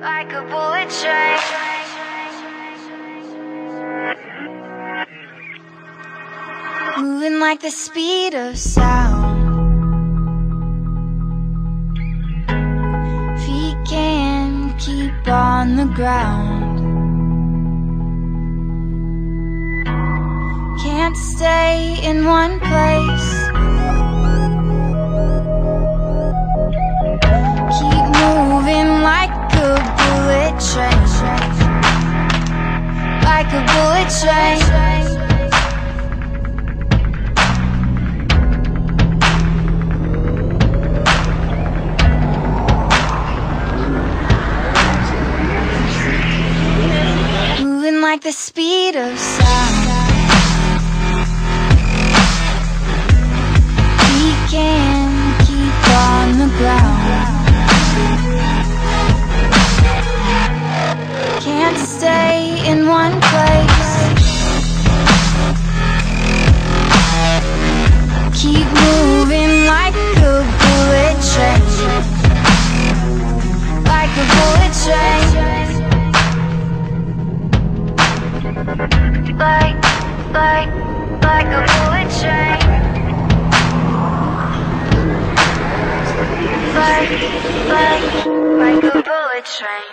Like a bullet train. Moving like the speed of sound. Feet can't keep on the ground. Can't stay in one place. Keep moving like a bullet train. Like a bullet train. Moving like the speed of sound. Can't keep on the ground. Can't stay in one place. Keep moving like a bullet train. Like a bullet train. Like a bullet train. Like a bullet train.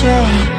Train.